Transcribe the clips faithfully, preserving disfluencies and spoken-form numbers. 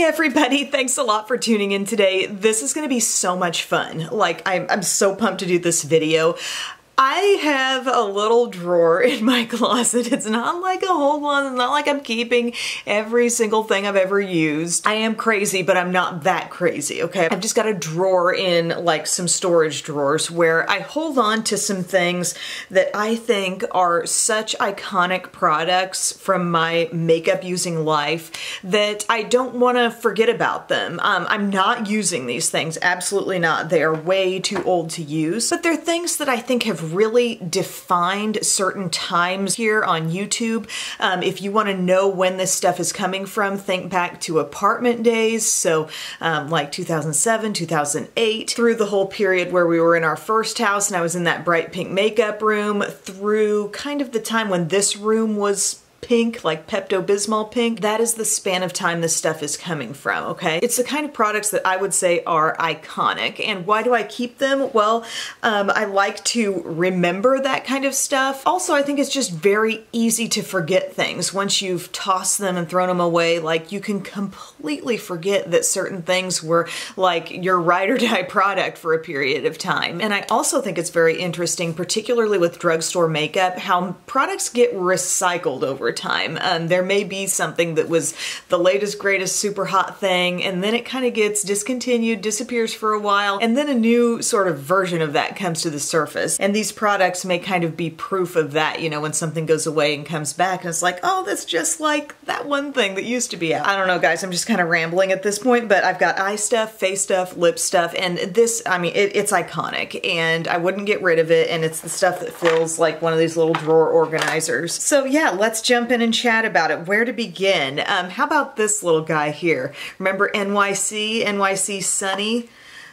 Hey everybody, thanks a lot for tuning in today. This is gonna be so much fun. Like, I'm, I'm so pumped to do this video. I have a little drawer in my closet. It's not like a whole one. It's not like I'm keeping every single thing I've ever used. I am crazy, but I'm not that crazy, okay? I've just got a drawer in like some storage drawers where I hold on to some things that I think are such iconic products from my makeup using life that I don't want to forget about them. Um, I'm not using these things, absolutely not. They are way too old to use, but they're things that I think have really defined certain times here on YouTube. Um, if you want to know when this stuff is coming from, think back to apartment days, so um, like two thousand seven, two thousand eight, through the whole period where we were in our first house and I was in that bright pink makeup room, through kind of the time when this room was pink, like Pepto-Bismol pink. That is the span of time this stuff is coming from, okay? It's the kind of products that I would say are iconic. And why do I keep them? Well, um, I like to remember that kind of stuff. Also, I think it's just very easy to forget things. Once you've tossed them and thrown them away, like, you can completely forget that certain things were like your ride or die product for a period of time. And I also think it's very interesting, particularly with drugstore makeup, how products get recycled over time. Um, there may be something that was the latest, greatest, super hot thing, and then it kind of gets discontinued, disappears for a while, and then a new sort of version of that comes to the surface. And these products may kind of be proof of that, you know, when something goes away and comes back, and it's like, oh, that's just like that one thing that used to be out. I don't know, guys, I'm just kind of rambling at this point, but I've got eye stuff, face stuff, lip stuff, and this, I mean, it, it's iconic, and I wouldn't get rid of it, and it's the stuff that feels like one of these little drawer organizers. So yeah, let's just jump in and chat about it. Where to begin? Um, how about this little guy here? Remember N Y C, N Y C Sunny?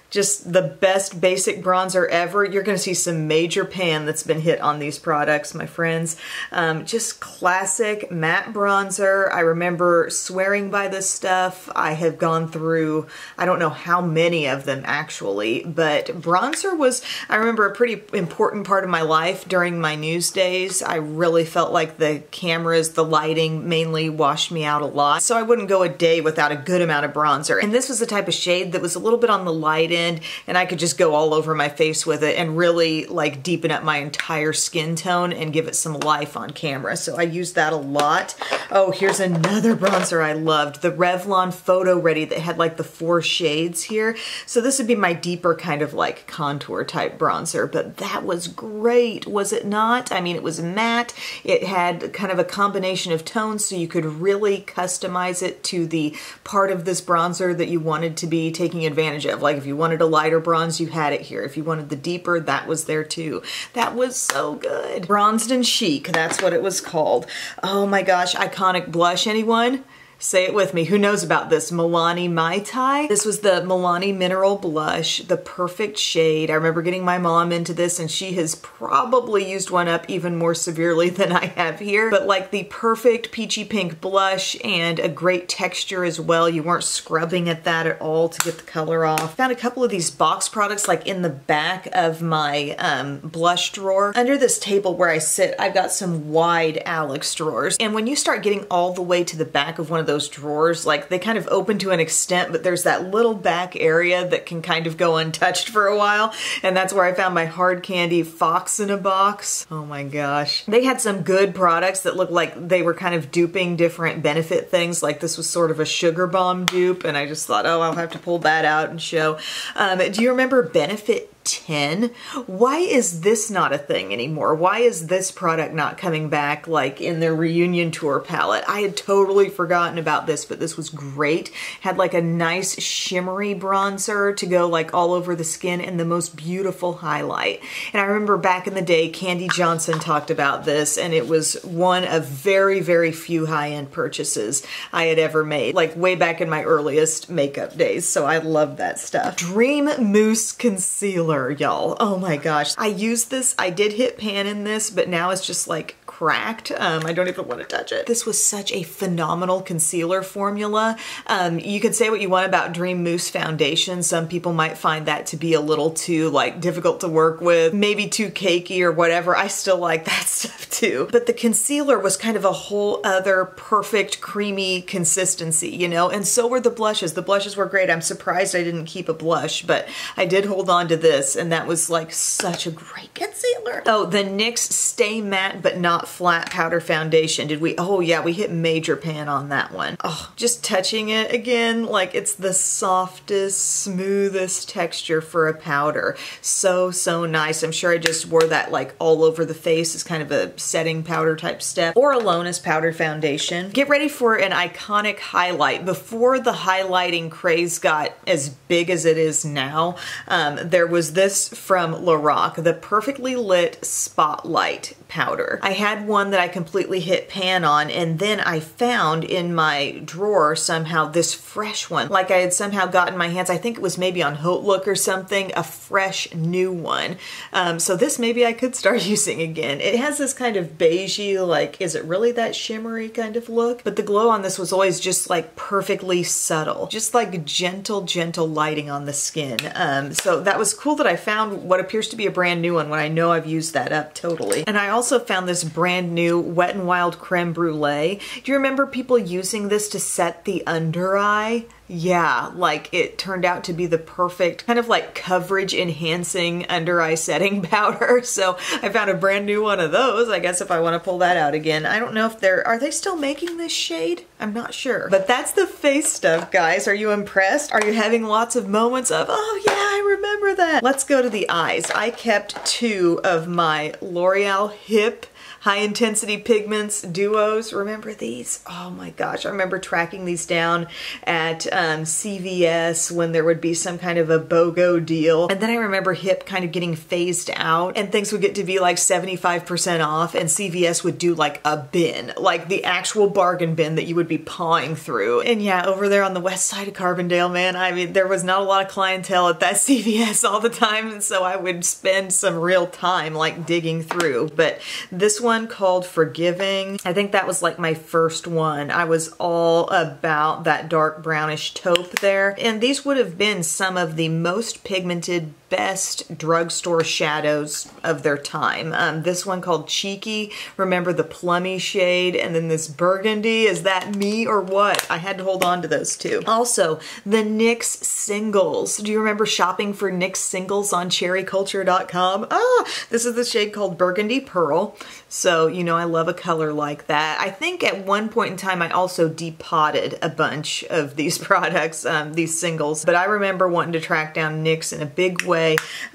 Just the best basic bronzer ever. You're gonna see some major pan that's been hit on these products, my friends. Um, just classic matte bronzer. I remember swearing by this stuff. I have gone through, I don't know how many of them actually, but bronzer was, I remember, a pretty important part of my life during my news days. I really felt like the cameras, the lighting mainly washed me out a lot. So I wouldn't go a day without a good amount of bronzer. And this was the type of shade that was a little bit on the lighting, and I could just go all over my face with it and really like deepen up my entire skin tone and give it some life on camera. So I used that a lot. Oh, here's another bronzer I loved, the Revlon Photo Ready that had like the four shades here. So this would be my deeper kind of like contour type bronzer, but that was great, was it not? I mean, it was matte. It had kind of a combination of tones, so you could really customize it to the part of this bronzer that you wanted to be taking advantage of. Like, if you want wanted a lighter bronze, you had it here. If you wanted the deeper, that was there too. That was so good. Bronzed and Chic, that's what it was called. Oh my gosh, iconic blush, anyone? Say it with me. Who knows about this? Milani Mai Tai. This was the Milani Mineral Blush, the perfect shade. I remember getting my mom into this, and she has probably used one up even more severely than I have here, but like the perfect peachy pink blush and a great texture as well. You weren't scrubbing at that at all to get the color off. Found a couple of these box products like in the back of my um, blush drawer. Under this table where I sit, I've got some wide Alex drawers, and when you start getting all the way to the back of one of those drawers, like, they kind of open to an extent, but there's that little back area that can kind of go untouched for a while, and that's where I found my Hard Candy Fox in a Box. Oh my gosh. They had some good products that looked like they were kind of duping different Benefit things, like this was sort of a sugar bomb dupe, and I just thought, oh, I'll have to pull that out and show. Um, do you remember Benefit ten? Why is this not a thing anymore? Why is this product not coming back like in their reunion tour palette? I had totally forgotten about this, but this was great. Had like a nice shimmery bronzer to go like all over the skin and the most beautiful highlight. And I remember back in the day, Candy Johnson talked about this, and it was one of very, very few high-end purchases I had ever made, like way back in my earliest makeup days. So I love that stuff. Dream Mousse Concealer, y'all. Oh my gosh. I used this, I did hit pan in this, but now it's just like cracked. Um, I don't even want to touch it. This was such a phenomenal concealer formula. Um, you can say what you want about Dream Mousse foundation. Some people might find that to be a little too like difficult to work with, maybe too cakey or whatever. I still like that stuff too. But the concealer was kind of a whole other perfect creamy consistency, you know, and so were the blushes. The blushes were great. I'm surprised I didn't keep a blush, but I did hold on to this, and that was like such a great concealer. Oh, the N Y X Stay Matte But Not Flat Powder Foundation. Did we? Oh yeah, we hit major pan on that one. Oh, just touching it again, like it's the softest, smoothest texture for a powder. So, so nice. I'm sure I just wore that like all over the face as kind of a setting powder type step, or alone as powder foundation. Get ready for an iconic highlight. Before the highlighting craze got as big as it is now, um, there was this from Lorac, the Perfectly Lit Spotlight Powder. I had one that I completely hit pan on, and then I found in my drawer somehow this fresh one. Like I had somehow gotten my hands, I think it was maybe on Hautelook or something, a fresh new one. Um, so this maybe I could start using again. It has this kind of beigey, like, is it really that shimmery kind of look? But the glow on this was always just like perfectly subtle, just like gentle, gentle lighting on the skin. Um, so that was cool that I found what appears to be a brand new one when I know I've used that up totally. And I also found this brand new Wet n Wild Creme Brulee. Do you remember people using this to set the under eye? Yeah, like it turned out to be the perfect kind of like coverage enhancing under eye setting powder. So I found a brand new one of those, I guess, if I want to pull that out again. I don't know if they're, are they still making this shade? I'm not sure. But that's the face stuff, guys. Are you impressed? Are you having lots of moments of, oh yeah, I remember that? Let's go to the eyes. I kept two of my L'Oreal HIP High Intensity Pigments Duos. Remember these? Oh my gosh, I remember tracking these down at um, C V S when there would be some kind of a BOGO deal. And then I remember HIP kind of getting phased out, and things would get to be like seventy-five percent off, and C V S would do like a bin, like the actual bargain bin that you would be pawing through. And yeah, over there on the west side of Carbondale, man, I mean, there was not a lot of clientele at that C V S all the time, and so I would spend some real time like digging through. But this one one called Forgiving. I think that was like my first one. I was all about that dark brownish taupe there. And these would have been some of the most pigmented, best drugstore shadows of their time. Um, this one called Cheeky, remember the plummy shade, and then this burgundy. Is that me or what? I had to hold on to those two. Also, the N Y X singles. Do you remember shopping for N Y X singles on Cherry Culture dot com? Ah, this is the shade called Burgundy Pearl. So, you know, I love a color like that. I think at one point in time, I also depotted a bunch of these products, um, these singles, but I remember wanting to track down N Y X in a big way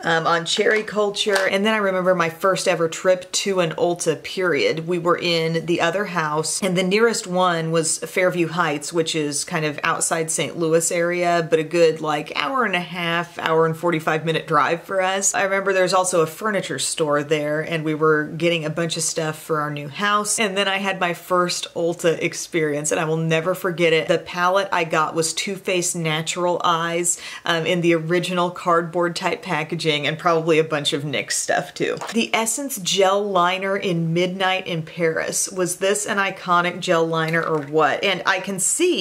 Um, on Cherry Culture. And then I remember my first ever trip to an Ulta, period. We were in the other house, and the nearest one was Fairview Heights, which is kind of outside Saint Louis area, but a good like hour and a half, hour and forty-five minute drive for us. I remember there's also a furniture store there, and we were getting a bunch of stuff for our new house. And then I had my first Ulta experience, and I will never forget it. The palette I got was Too Faced Natural Eyes um, in the original cardboard type packaging, and probably a bunch of N Y X stuff too. The Essence Gel Liner in Midnight in Paris. Was this an iconic gel liner or what? And I can see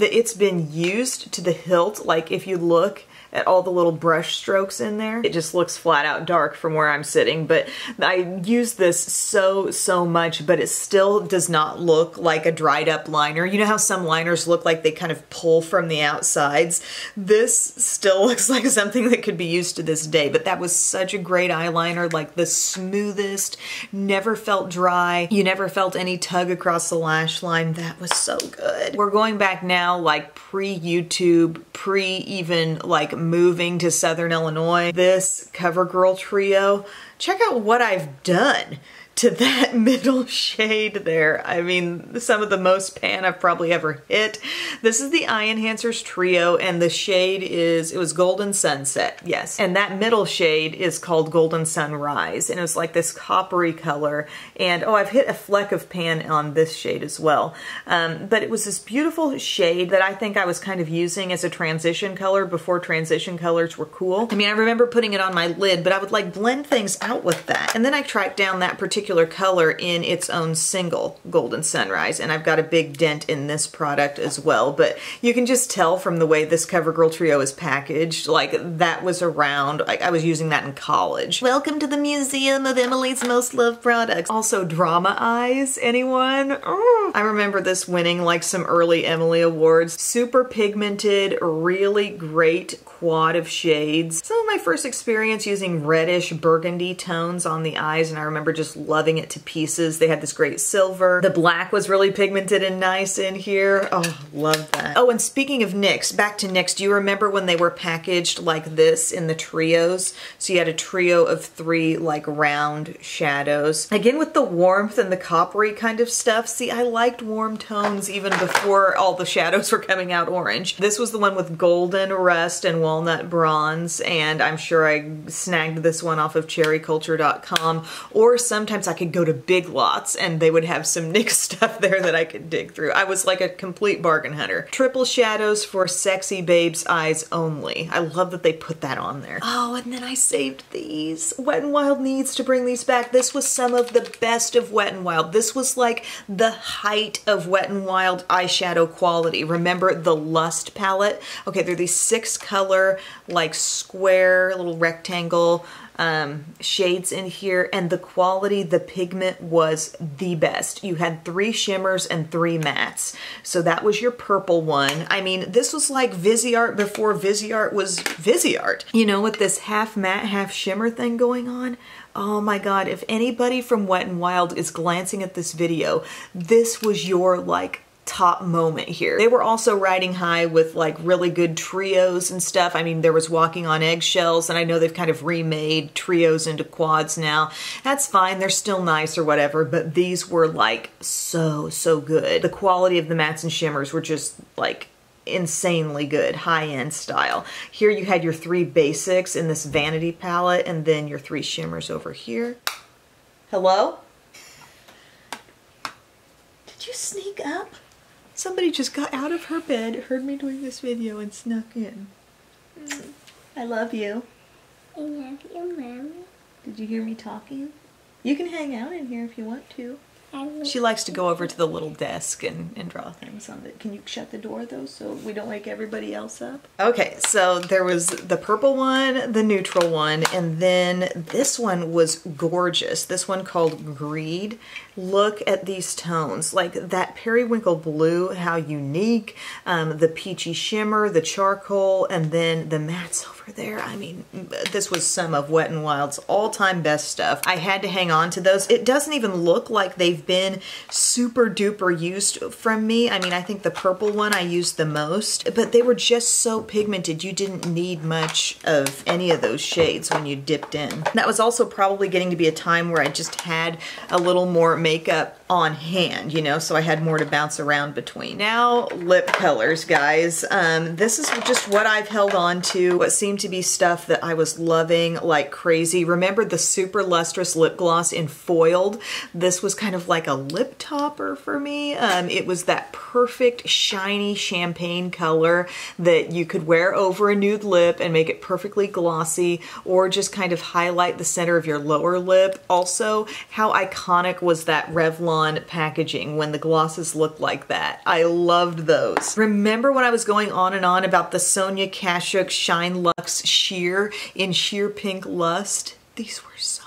that it's been used to the hilt. Like if you look at all the little brush strokes in there, it just looks flat out dark from where I'm sitting, but I use this so, so much, but it still does not look like a dried up liner. You know how some liners look like they kind of pull from the outsides? This still looks like something that could be used to this day, but that was such a great eyeliner, like the smoothest, never felt dry. You never felt any tug across the lash line. That was so good. We're going back now, like pre-YouTube, pre-even like moving to Southern Illinois. This CoverGirl Trio, check out what I've done to that middle shade there. I mean, some of the most pan I've probably ever hit. This is the Eye Enhancers Trio, and the shade is, it was Golden Sunset, yes. And that middle shade is called Golden Sunrise, and it's like this coppery color. And oh, I've hit a fleck of pan on this shade as well. Um, but it was this beautiful shade that I think I was kind of using as a transition color before transition colors were cool. I mean, I remember putting it on my lid, but I would like blend things out with that. And then I tracked down that particular particular color in its own single, Golden Sunrise, and I've got a big dent in this product as well, but you can just tell from the way this CoverGirl Trio is packaged, like that was around, like I was using that in college. Welcome to the Museum of Emily's Most Loved Products. Also Drama Eyes, anyone? Oh. I remember this winning like some early Emily Awards. Super pigmented, really great quad of shades. Some of my first experience using reddish burgundy tones on the eyes, and I remember just loving it to pieces. They had this great silver. The black was really pigmented and nice in here. Oh, love that. Oh, and speaking of NYX, back to NYX, do you remember when they were packaged like this in the trios? So you had a trio of three like round shadows. Again, with the warmth and the coppery kind of stuff. See, I liked warm tones even before all the shadows were coming out orange. This was the one with golden, rust, and walnut bronze, and I'm sure I snagged this one off of Cherry Culture dot com, or sometimes I could go to Big Lots and they would have some NYX stuff there that I could dig through. I was like a complete bargain hunter. Triple shadows for sexy babe's eyes only. I love that they put that on there. Oh, and then I saved these. Wet n Wild needs to bring these back. This was some of the best of Wet n Wild. This was like the height of Wet n Wild eyeshadow quality. Remember the Lust palette? Okay, they're these six color, like square, little rectangle Um, shades in here, and the quality, the pigment was the best. You had three shimmers and three mattes. So that was your purple one. I mean, this was like Viseart before Viseart was Viseart. You know, with this half matte, half shimmer thing going on. Oh my God, if anybody from Wet n Wild is glancing at this video, this was your like top moment here. They were also riding high with like really good trios and stuff. I mean, there was Walking on Eggshells, and I know they've kind of remade trios into quads now. That's fine, they're still nice or whatever, but these were like so, so good. The quality of the mattes and shimmers were just like insanely good, high-end style. Here you had your three basics in this vanity palette, and then your three shimmers over here. Hello? Did you sneak up? Somebody just got out of her bed, heard me doing this video, and snuck in. Mm. I love you. I love you, Mommy. Did you hear me talking? You can hang out in here if you want to. She likes to go over to the little desk and, and draw things on it. Can you shut the door, though, so we don't wake everybody else up? Okay, so there was the purple one, the neutral one, and then this one was gorgeous. This one called Greed. Look at these tones. Like that periwinkle blue, how unique, um, the peachy shimmer, the charcoal, and then the mattes over there. I mean, this was some of Wet n Wild's all-time best stuff. I had to hang on to those. It doesn't even look like they've been super duper used from me. I mean, I think the purple one I used the most, but they were just so pigmented. You didn't need much of any of those shades when you dipped in. That was also probably getting to be a time where I just had a little more makeup on hand, you know, so I had more to bounce around between. Now, lip colors, guys. Um, this is just what I've held on to, what seemed to be stuff that I was loving like crazy. Remember the Super Lustrous Lip Gloss in Foiled? This was kind of like a lip topper for me. Um, it was that perfect shiny champagne color that you could wear over a nude lip and make it perfectly glossy, or just kind of highlight the center of your lower lip. Also, how iconic was that Revlon packaging when the glosses looked like that? I loved those. Remember when I was going on and on about the Sonia Kashuk Shine Luxe Sheer in Sheer Pink Lust? These were so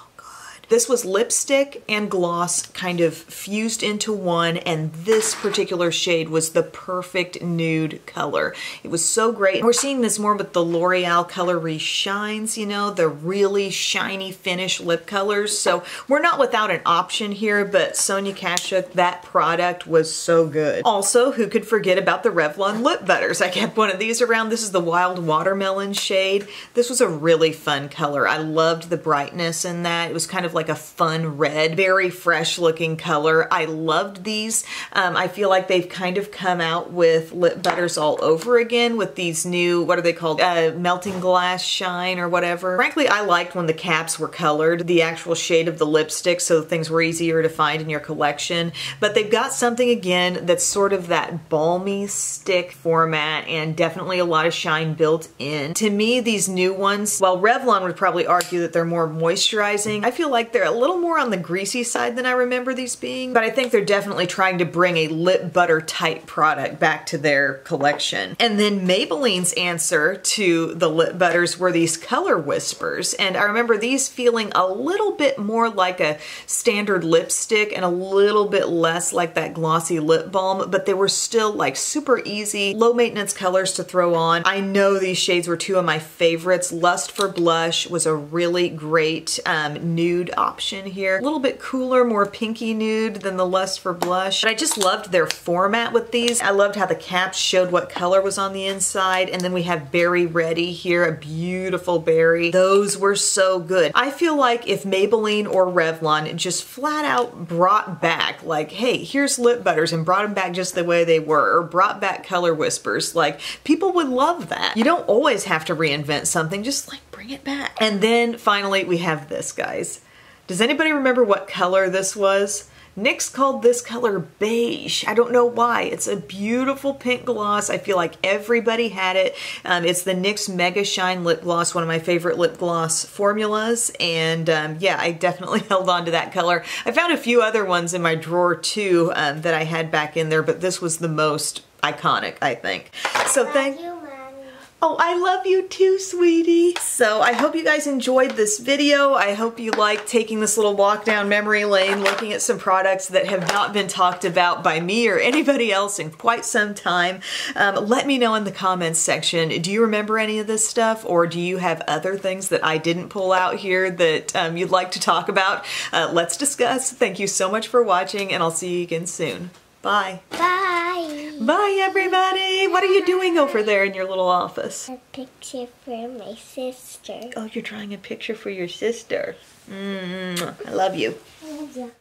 This was lipstick and gloss kind of fused into one, and this particular shade was the perfect nude color. It was so great. And we're seeing this more with the L'Oreal Color Reshines, you know, the really shiny finish lip colors. So we're not without an option here, but Sonia Kashuk, that product was so good. Also, who could forget about the Revlon lip butters? I kept one of these around. This is the Wild Watermelon shade. This was a really fun color. I loved the brightness in that. It was kind of like like a fun red, very fresh looking color. I loved these. Um, I feel like they've kind of come out with lip butters all over again with these new, what are they called? Uh, melting glass shine or whatever. Frankly, I liked when the caps were colored, the actual shade of the lipstick, so things were easier to find in your collection. But they've got something again that's sort of that balmy stick format, and definitely a lot of shine built in. To me, these new ones, while Revlon would probably argue that they're more moisturizing, I feel like like they're a little more on the greasy side than I remember these being, but I think they're definitely trying to bring a lip butter type product back to their collection. And then Maybelline's answer to the lip butters were these Color Whispers, and I remember these feeling a little bit more like a standard lipstick and a little bit less like that glossy lip balm, but they were still like super easy, low maintenance colors to throw on. I know these shades were two of my favorites. Lust for Blush was a really great um, nude option here. A little bit cooler, more pinky nude than the Lust for Blush. But I just loved their format with these. I loved how the caps showed what color was on the inside. And then we have Berry Ready here, a beautiful berry. Those were so good. I feel like if Maybelline or Revlon just flat out brought back, like, hey, here's lip butters, and brought them back just the way they were, or brought back Color Whispers, like, people would love that. You don't always have to reinvent something, just like bring it back. And then finally we have this, guys. Does anybody remember what color this was? N Y X called this color beige. I don't know why. It's a beautiful pink gloss. I feel like everybody had it. Um, it's the N Y X Mega Shine Lip Gloss, one of my favorite lip gloss formulas. And um, yeah, I definitely held on to that color. I found a few other ones in my drawer too um, that I had back in there, but this was the most iconic, I think. So thank you. Oh, I love you too, sweetie. So I hope you guys enjoyed this video. I hope you liked taking this little walk down memory lane, looking at some products that have not been talked about by me or anybody else in quite some time. Um, let me know in the comments section, do you remember any of this stuff, or do you have other things that I didn't pull out here that um, you'd like to talk about? Uh, let's discuss. Thank you so much for watching, and I'll see you again soon. Bye. Bye. Bye, everybody. What are you doing over there in your little office? A picture for my sister. Oh, you're drawing a picture for your sister. Mm-hmm. I love you. I love you.